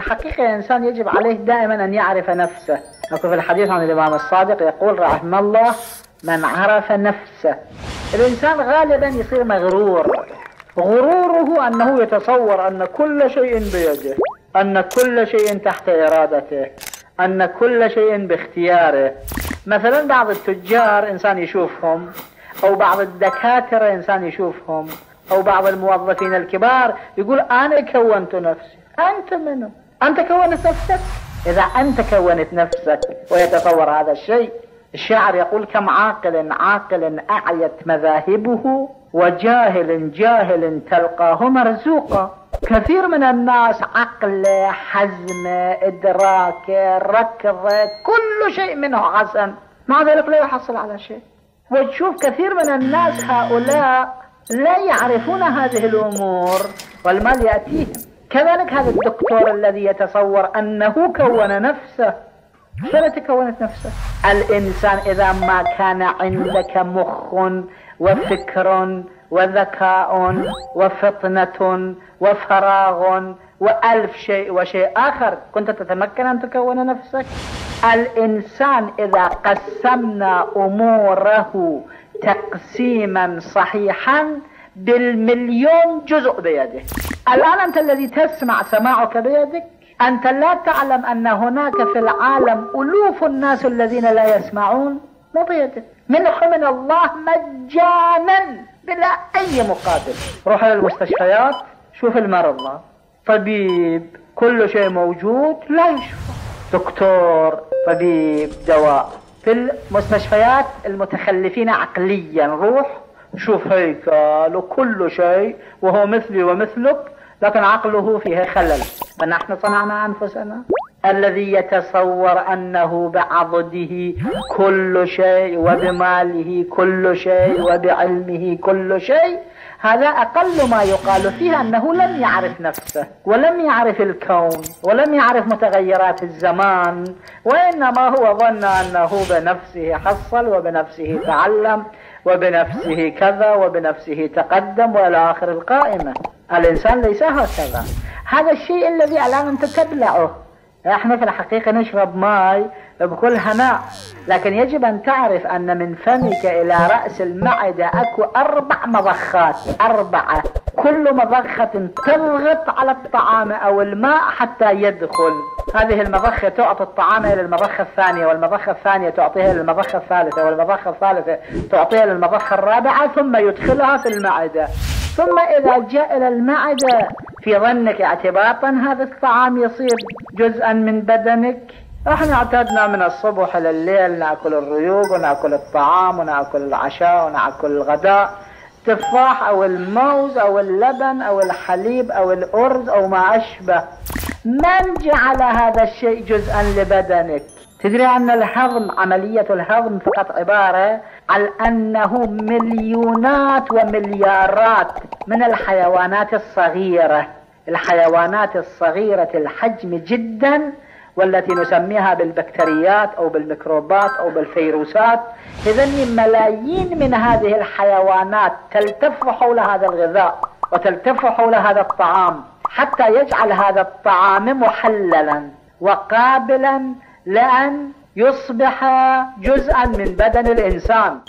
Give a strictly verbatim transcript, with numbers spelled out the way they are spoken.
الحقيقة الإنسان يجب عليه دائما أن يعرف نفسه. أكو في الحديث عن الإمام الصادق يقول: رحم الله من عرف نفسه. الإنسان غالبا يصير مغرور، غروره أنه يتصور أن كل شيء بيده، أن كل شيء تحت إرادته، أن كل شيء باختياره. مثلا بعض التجار إنسان يشوفهم، أو بعض الدكاترة إنسان يشوفهم، أو بعض الموظفين الكبار يقول أنا كونت نفسي. أنت منه؟ أنت كونت نفسك؟ إذا أنت كونت نفسك ويتصور هذا الشيء. الشاعر يقول: كم عاقل عاقل أعيت مذاهبه، وجاهل جاهل تلقاه مرزوقا. كثير من الناس عقله، حزمه، إدراكه، ركضه، كل شيء منه حسن، مع ذلك لا يحصل على شيء. وتشوف كثير من الناس هؤلاء لا يعرفون هذه الأمور والمال يأتيهم. كذلك هذا الدكتور الذي يتصور أنه كون نفسه، فلا كونت نفسه. الإنسان إذا ما كان عندك مخ وفكر وذكاء وفطنة وفراغ وألف شيء وشيء آخر، كنت تتمكن أن تكون نفسك. الإنسان إذا قسمنا أموره تقسيما صحيحا بالمليون جزء بيده. الآن أنت الذي تسمع، سماعك بيدك. أنت لا تعلم أن هناك في العالم ألوف الناس الذين لا يسمعون، مو بيدك، منح من الله مجانا بلا أي مقابل. روح للمستشفيات، شوف المرضى، طبيب كل شيء موجود لا يشفى، دكتور طبيب دواء. في المستشفيات المتخلفين عقليا، روح شوف هيكل وكل شيء وهو مثلي ومثلك، لكن عقله فيها خلل. ونحن صنعنا أنفسنا. الذي يتصور أنه بعضده كل شيء، وبماله كل شيء، وبعلمه كل شيء، هذا أقل ما يقال فيه أنه لم يعرف نفسه، ولم يعرف الكون، ولم يعرف متغيرات الزمان، وإنما هو ظن أنه بنفسه حصل، وبنفسه تعلم، وبنفسه كذا، وبنفسه تقدم، وإلى آخر القائمة. الإنسان ليس هكذا. هذا الشيء الذي الآن أنت تبلعه. احنا في الحقيقة نشرب ماء بكل هناء، لكن يجب ان تعرف ان من فمك الى رأس المعدة اكو اربع مضخات، اربعة، كل مضخة تضغط على الطعام او الماء حتى يدخل. هذه المضخة تعطي الطعام الى المضخة الثانية، والمضخة الثانية تعطيها للمضخة الثالثة، والمضخة الثالثة تعطيها للمضخة الرابعة، ثم يدخلها في المعدة. ثم إذا جاء إلى المعدة في ظنك اعتباطا هذا الطعام يصير جزءا من بدنك. احنا اعتدنا من الصبح إلى الليل نأكل الريوق، ونأكل الطعام، ونأكل العشاء، ونأكل الغداء، تفاح أو الموز أو اللبن أو الحليب أو الأرز أو ما أشبه. من جعل هذا الشيء جزءا لبدنك؟ تدري أن الهضم، عملية الهضم فقط عبارة عن أنه مليونات ومليارات من الحيوانات الصغيرة، الحيوانات الصغيرة الحجم جدا، والتي نسميها بالبكتيريات أو بالميكروبات أو بالفيروسات. إذن ملايين من هذه الحيوانات تلتف حول هذا الغذاء، وتلتف حول هذا الطعام، حتى يجعل هذا الطعام محللا وقابلا لأن يصبح جزءا من بدن الإنسان.